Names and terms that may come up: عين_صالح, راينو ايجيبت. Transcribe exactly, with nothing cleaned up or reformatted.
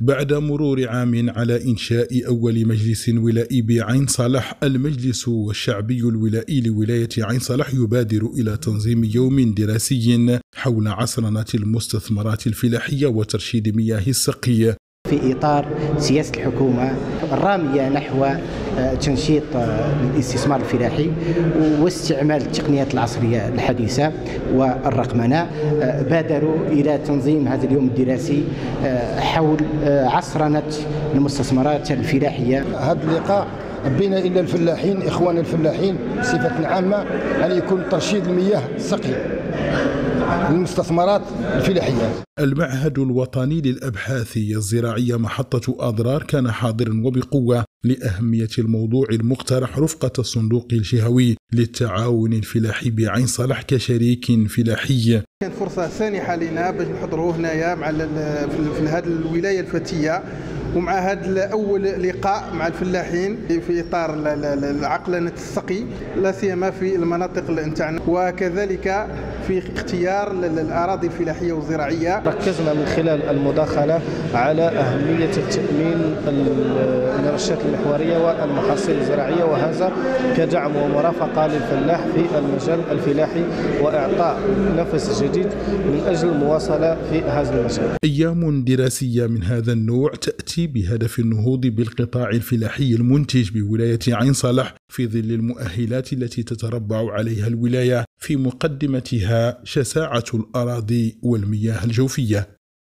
بعد مرور عام على إنشاء أول مجلس ولائي بعين صالح، المجلس الشعبي الولائي لولاية عين صالح يبادر إلى تنظيم يوم دراسي حول عصرنة المستثمرات الفلاحية وترشيد مياه السقي في إطار سياسة الحكومة الرامية نحو تنشيط الاستثمار الفلاحي واستعمال التقنيات العصرية الحديثة والرقمنة. بادروا إلى تنظيم هذا اليوم الدراسي حول عصرنة المستثمرات الفلاحية. هذا اللقاء بنا إلى الفلاحين، إخوان الفلاحين بصفة عامة، أن يكون ترشيد المياه السقية المستثمرات الفلاحية. المعهد الوطني للأبحاث الزراعية محطة أضرار كان حاضرا وبقوة لأهمية الموضوع المقترح رفقة الصندوق الجهوي للتعاون الفلاحي بعين صالح كشريك فلاحي. كانت فرصة سانحة لنا باش نحضروا هنايا مع في هذه الولاية الفتية ومع هذا أول لقاء مع الفلاحين في إطار العقلنة السقي، لا سيما في المناطق الانتعنا وكذلك في اختيار الأراضي الفلاحية والزراعية. ركزنا من خلال المداخلة على أهمية التأمين النشاط المحورية والمحاصيل الزراعية، وهذا كدعم ومرافقة للفلاح في المجال الفلاحي وإعطاء نفس جديد من أجل المواصلة في هذا المجال. أيام دراسية من هذا النوع تأتي بهدف النهوض بالقطاع الفلاحي المنتج بولاية عين صالح في ظل المؤهلات التي تتربع عليها الولاية، في مقدمتها شساعة الأراضي والمياه الجوفية.